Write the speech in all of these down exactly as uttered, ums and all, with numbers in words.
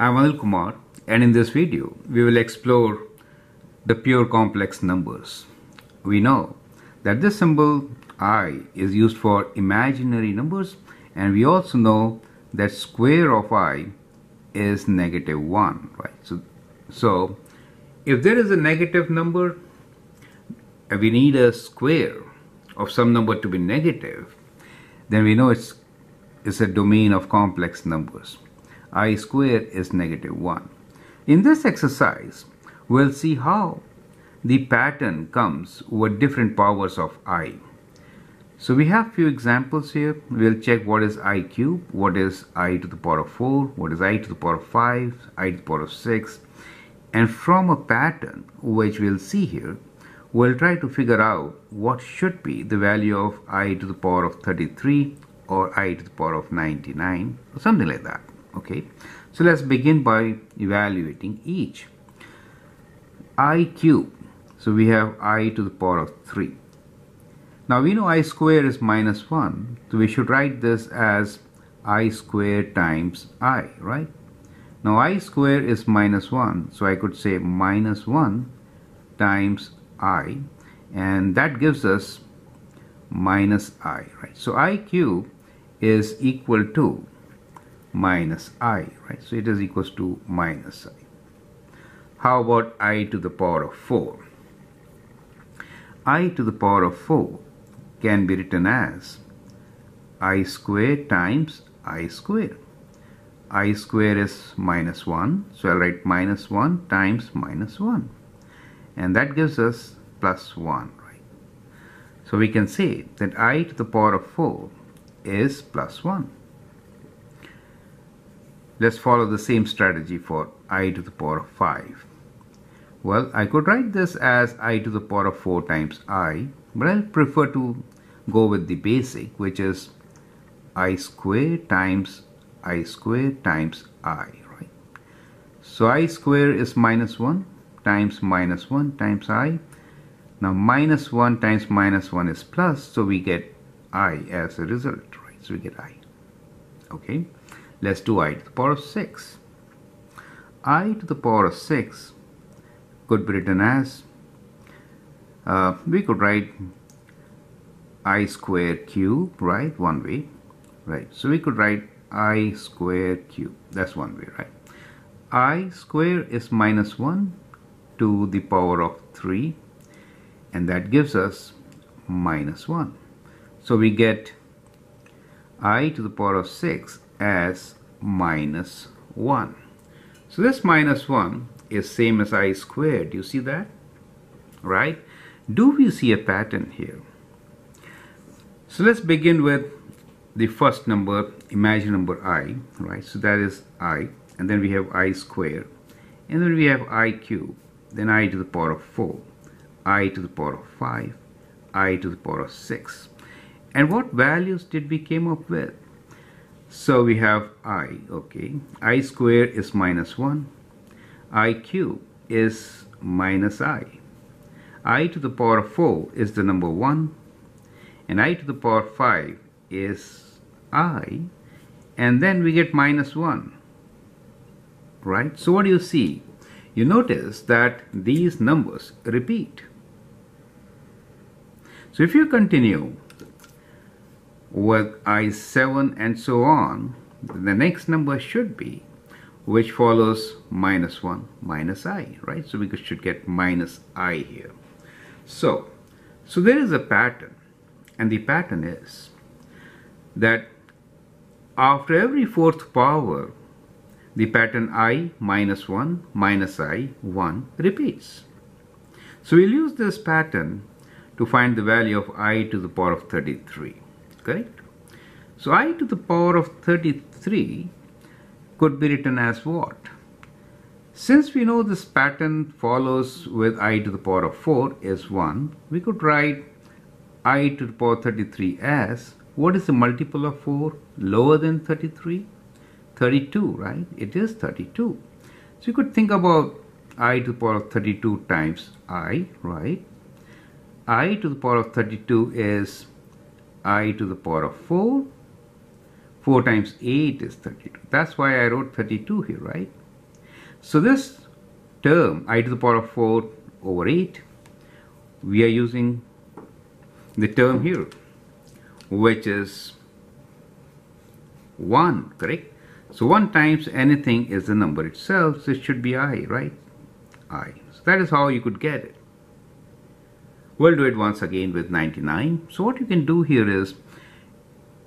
I'm Anil Kumar, and in this video we will explore the pure complex numbers. We know that this symbol I is used for imaginary numbers, and we also know that square of I is negative one, right? So, so if there is a negative number, we need a square of some number to be negative, then we know it's, it's a domain of complex numbers. I squared is negative one. In this exercise, we'll see how the pattern comes over different powers of I. So we have few examples here. We'll check what is I cubed, what is I to the power of four, what is I to the power of five, I to the power of six. And from a pattern, which we'll see here, we'll try to figure out what should be the value of I to the power of thirty-three or I to the power of ninety-nine or something like that. Okay, so let's begin by evaluating each. I cube, so we have I to the power of three. Now we know I square is minus one, so we should write this as I square times I, right? Now I square is minus one, so I could say minus one times I, and that gives us minus I, right? So I cube is equal to minus I, right? So it is equals to minus I. How about I to the power of four? I to the power of four can be written as I squared times I squared. I squared is minus one, so I'll write minus one times minus one, and that gives us plus one, right? So we can say that I to the power of four is plus one. Let's follow the same strategy for I to the power of five. Well, I could write this as I to the power of four times I, but I'll prefer to go with the basic, which is I squared times I squared times I, right? So I square is minus one times minus one times I. Now minus one times minus one is plus, so we get I as a result, right? So we get I. Okay. Let's do I to the power of six. I to the power of six could be written as, uh, we could write I squared cube, right, one way, right? So we could write I squared cube, that's one way, right? I square is minus one to the power of three, and that gives us minus one. So we get I to the power of six as minus one. So this minus one is same as I squared. Do you see that? Right? Do we see a pattern here? So let's begin with the first number, imagine number I, right? So that is I, and then we have I squared, and then we have I cubed, then I to the power of four, I to the power of five, I to the power of six. And what values did we came up with? So we have I, okay, I squared is minus one, I cubed is minus I, I to the power of four is the number one, and I to the power of five is I, and then we get minus one, right? So what do you see? You notice that these numbers repeat. So if you continue with I seven and so on, the next number should be, which follows minus one, minus I, right? So we should get minus I here. So, so there is a pattern, and the pattern is that after every fourth power, the pattern I minus one, minus I, one repeats. So we'll use this pattern to find the value of I to the power of thirty-three. Correct? So I to the power of thirty-three could be written as what? Since we know this pattern follows with I to the power of four is one, we could write I to the power of thirty-three as, what is the multiple of four lower than thirty-three? thirty-two, right? It is thirty-two. So you could think about I to the power of thirty-two times I, right? I to the power of thirty-two is I to the power of four, four times eight is thirty-two. That's why I wrote thirty-two here, right? So this term I to the power of four over eight, we are using the term here which is one, correct? So one times anything is the number itself, so it should be I, right? I. So that is how you could get it. We'll do it once again with ninety-nine. So what you can do here is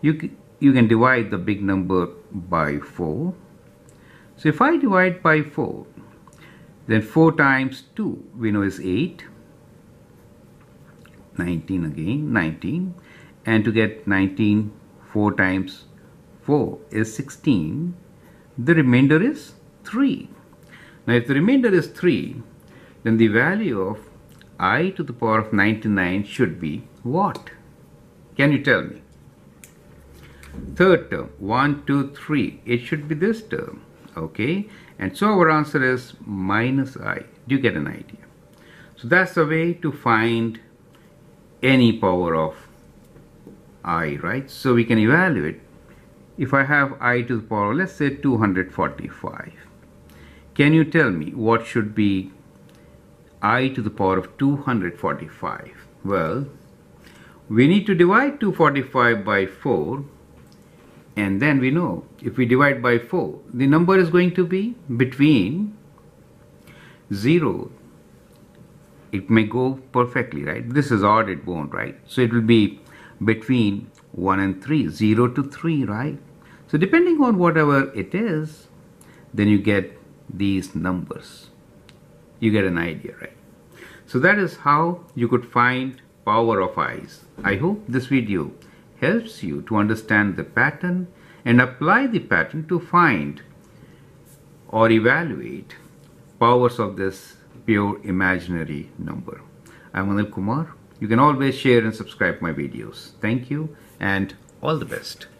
you, you can divide the big number by four. So if I divide by four, then four times two we know is eight. nineteen again, nineteen. And to get nineteen, four times four is sixteen. The remainder is three. Now if the remainder is three, then the value of I to the power of ninety-nine should be what? Can you tell me? Third term, one, two, three. It should be this term, okay? And so our answer is minus I. Do you get an idea? So that's the way to find any power of I, right? So we can evaluate. If I have I to the power, let's say two hundred forty-five, can you tell me what should be I to the power of two hundred forty-five? Well, we need to divide two hundred forty-five by four, and then we know if we divide by four, the number is going to be between zero. It may go perfectly, right? This is odd, it won't, right? So it will be between one and three, zero to three, right? So depending on whatever it is, then you get these numbers. You get an idea, right? So that is how you could find power of i's. I hope this video helps you to understand the pattern and apply the pattern to find or evaluate powers of this pure imaginary number. I'm Anil Kumar. You can always share and subscribe my videos. Thank you and all the best.